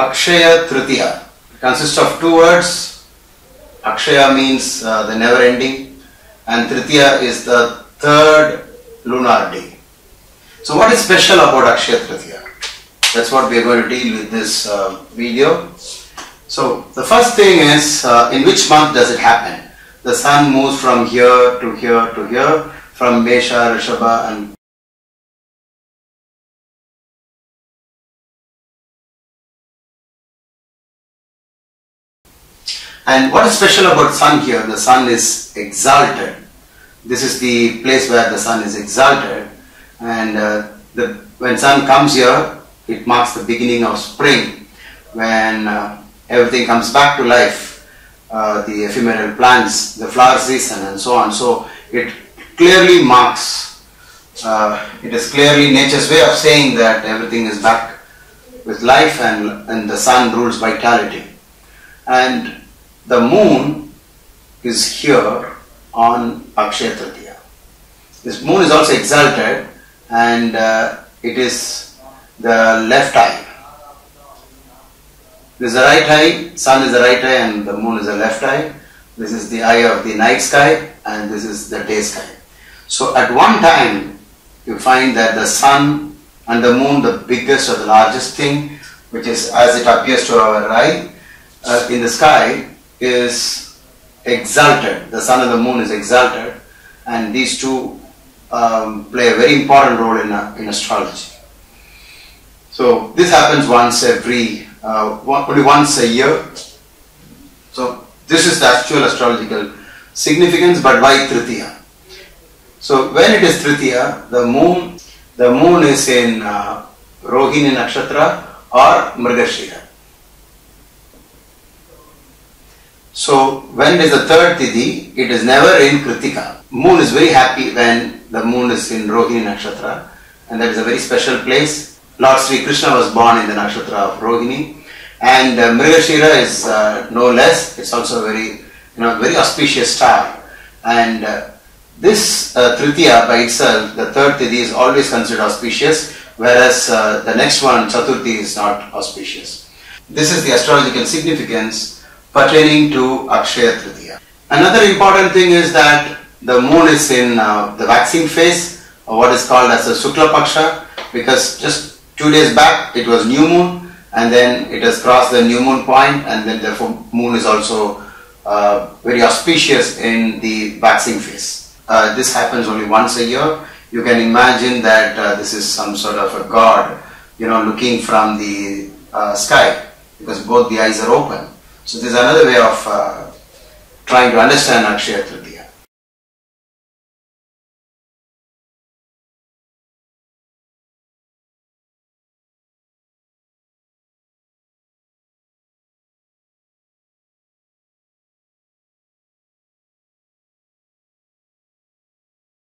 Akshaya Tritiya consists of two words. Akshaya means the never ending, and Tritiya is the third lunar day. So what is special about Akshaya Tritiya? That's what we are going to deal with this video. So the first thing is, in which month does it happen? The sun moves from here to here to here, from Mesha, Rishabha and what is special about sun here? The sun is exalted. This is the place where the sun is exalted, and when sun comes here, it marks the beginning of spring, when everything comes back to life, the ephemeral plants, the flower season and so on. So it clearly marks, it is clearly nature's way of saying that everything is back with life, and the sun rules vitality. And the moon is here on Akshaya Tritiya. This moon is also exalted, and it is the left eye. This is the right eye, sun is the right eye and the moon is the left eye. This is the eye of the night sky and this is the day sky. So at one time you find that the sun and the moon, the biggest or the largest thing, which is as it appears to our eye in the sky, is exalted. The sun and the moon is exalted, and these two play a very important role in astrology. So this happens once every, only once a year. So this is the actual astrological significance, but why Tritiya? So when it is Tritiya, the moon is in Rohini nakshatra or Mrigashira. So when it is the third Tithi, it is never in Krittika. Moon is very happy when the moon is in Rohini nakshatra, and that is a very special place. Lord Sri Krishna was born in the nakshatra of Rohini, and Mrigashira is no less. It's also a very, very auspicious star. And this Tritiya by itself, the third Tithi, is always considered auspicious, whereas the next one, Chaturthi, is not auspicious. This is the astrological significance pertaining to Akshaya Tritiya. Another important thing is that the moon is in the waxing phase, or what is called as the Shukla Paksha, because just 2 days back it was new moon, and then it has crossed the new moon point, and then therefore moon is also very auspicious in the waxing phase. This happens only once a year. You can imagine that this is some sort of a god, looking from the sky, because both the eyes are open. So this is another way of trying to understand Akshaya Tritiya.